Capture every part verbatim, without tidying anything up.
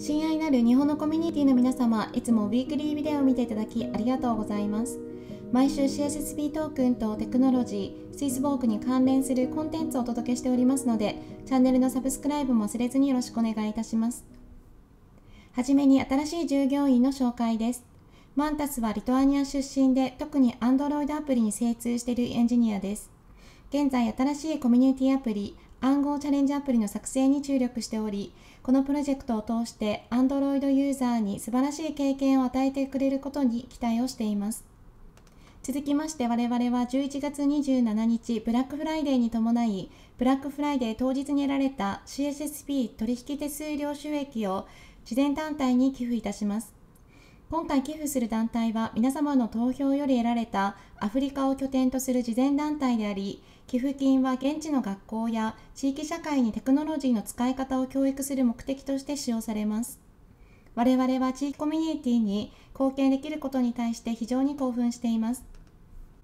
親愛なる日本のコミュニティの皆様、いつもウィークリービデオを見ていただきありがとうございます。毎週 シーエスエスピー トークンとテクノロジー、スイスボークに関連するコンテンツをお届けしておりますので、チャンネルのサブスクライブも忘れずによろしくお願いいたします。はじめに新しい従業員の紹介です。マンタスはリトアニア出身で、特に Android アプリに精通しているエンジニアです。現在、新しいコミュニティアプリ、暗号チャレンジアプリの作成に注力しており、このプロジェクトを通して、Android ユーザーに素晴らしい経験を与えてくれることに期待をしています。続きまして、我々はじゅういちがつにじゅうしちにち、ブラックフライデーに伴い、ブラックフライデー当日に得られた シーエスエスピー 取引手数料収益を慈善団体に寄付いたします。今回寄付する団体は、皆様の投票より得られたアフリカを拠点とする慈善団体であり、寄付金は現地の学校や地域社会にテクノロジーの使い方を教育する目的として使用されます。我々は地域コミュニティに貢献できることに対して非常に興奮しています。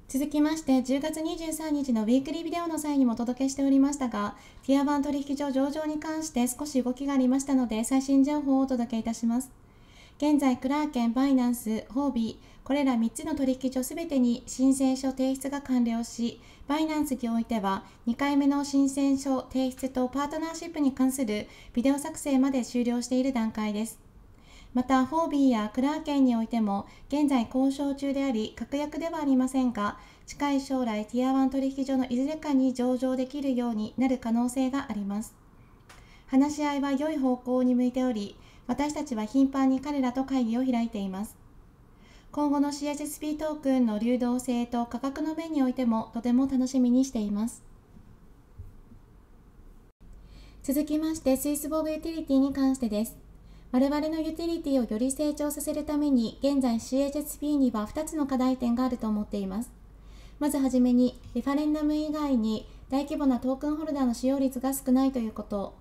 続きまして、じゅうがつにじゅうさんにちのウィークリービデオの際にもお届けしておりましたが、ティアワン取引所上場に関して少し動きがありましたので、最新情報をお届けいたします。現在、Kraken、Binance、ホービー、これらみっつの取引所すべてに申請書提出が完了し、Binance においてはにかいめの申請書提出とパートナーシップに関するビデオ作成まで終了している段階です。また、ホービーやKrakenにおいても現在交渉中であり、確約ではありませんが、近い将来、ティアワン取引所のいずれかに上場できるようになる可能性があります。話し合いは良い方向に向いており、私たちは頻繁に彼らと会議を開いています。今後の シーエスエスピー トークンの流動性と価格の面においてもとても楽しみにしています。続きまして、スイスボーグユーティリティに関してです。我々のユーティリティをより成長させるために、現在 シーエイチエスピー にはふたつの課題点があると思っています。まずはじめに、リファレンダム以外に大規模なトークンホルダーの使用率が少ないということ。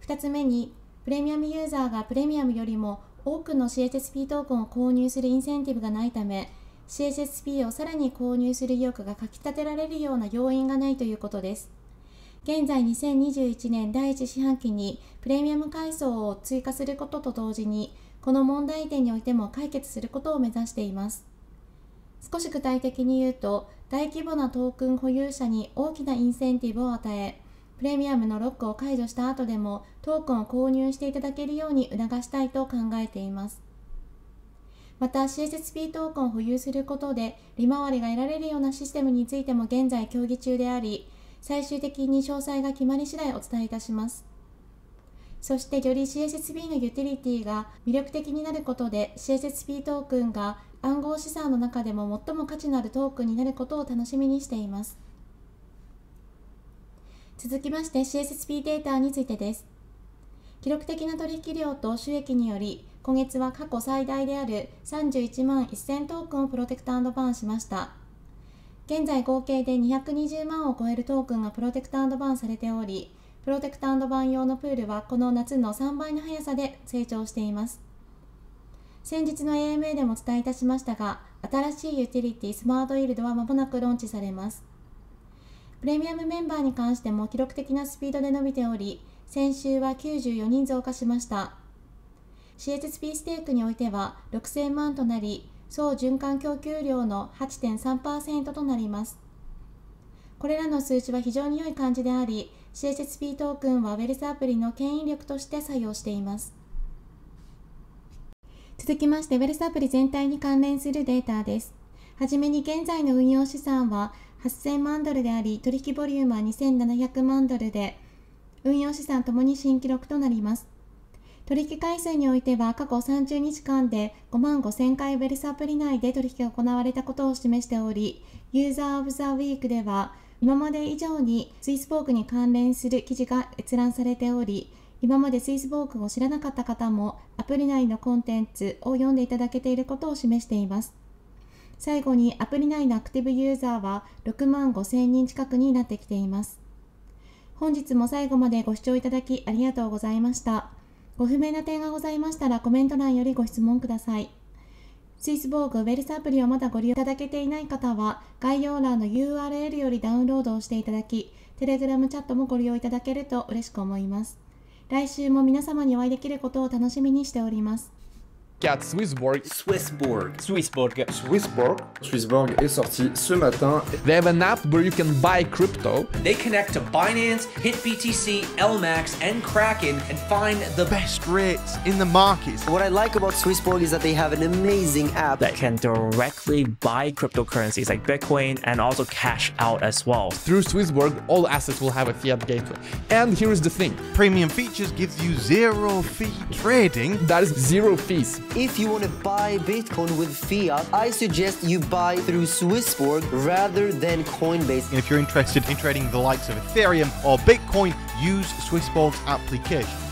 ふたつめに、プレミアムユーザーがプレミアムよりも多くの シーエイチエスピー トークンを購入するインセンティブがないため、シーエイチエスピー をさらに購入する意欲がかきたてられるような要因がないということです。現在にせんにじゅういちねんだいいちしはんきにプレミアム階層を追加することと同時に、この問題点においても解決することを目指しています。少し具体的に言うと、大規模なトークン保有者に大きなインセンティブを与え、プレミアムのロックを解除した後でもトークンを購入していただけるように促したいと考えています。また シーエスエスピー トークンを保有することで利回りが得られるようなシステムについても現在協議中であり、最終的に詳細が決まり次第お伝えいたします。そしてより シーエスエスピー のユーティリティが魅力的になることで シーエスエスピー トークンが暗号資産の中でも最も価値のあるトークンになることを楽しみにしています。続きまして シーエスエスピー データについてです。記録的な取引量と収益により、今月は過去最大であるさんじゅういちまんせんトークンをプロテクト&バーンしました。現在合計でにひゃくにじゅうまんを超えるトークンがプロテクト&バーンされており、プロテクト&バーン用のプールはこの夏のさんばいの速さで成長しています。先日の エーエムエー でもお伝えいたしましたが、新しいユーティリティスマートイールドは間もなくローンチされます。プレミアムメンバーに関しても記録的なスピードで伸びており、先週はきゅうじゅうよにん増加しました。シーエスエスピー ステークにおいてはろくせんまんとなり、総循環供給量の はちてんさんパーセント となります。これらの数値は非常に良い感じであり、シーエスエスピー トークンはウェルスアプリの牽引力として作用しています。続きまして、ウェルスアプリ全体に関連するデータです。はじめに現在の運用資産は、はっせんまんドルであり、取引ボリュームはにせんななひゃくまんドルで、運用資産ともに新記録となります。取引回数においては、過去さんじゅうにちかんでごまんごせんかいウェルスアプリ内で取引が行われたことを示しており、ユーザー・オブ・ザ・ウィークでは、今まで以上にスイスボークに関連する記事が閲覧されており、今までスイスボークを知らなかった方も、アプリ内のコンテンツを読んでいただけていることを示しています。最後にアプリ内のアクティブユーザーはろくまんごせんにん近くになってきています。本日も最後までご視聴いただきありがとうございました。ご不明な点がございましたらコメント欄よりご質問ください。スイスボーグウェルスアプリをまだご利用いただけていない方は概要欄の ユーアールエル よりダウンロードをしていただき、Telegram チャットもご利用いただけると嬉しく思います。来週も皆様にお会いできることを楽しみにしております。quatre Swissborg. Swissborg. Swissborg. Swissborg. Swissborg est sorti ce matin. They have an app where you can buy crypto. They connect to Binance, HitBTC, Lmax, and Kraken and find the best rates in the markets. What I like about Swissborg is that they have an amazing app that can directly buy cryptocurrencies like Bitcoin and also cash out as well. Through Swissborg, all assets will have a fiat gateway. And here's the thing. Premium features gives you zero fee trading. That is zero fees. If you want to buy Bitcoin with fiat, I suggest you buy through Swissborg rather than Coinbase. And if you're interested in trading the likes of Ethereum or Bitcoin, use Swissborg's application.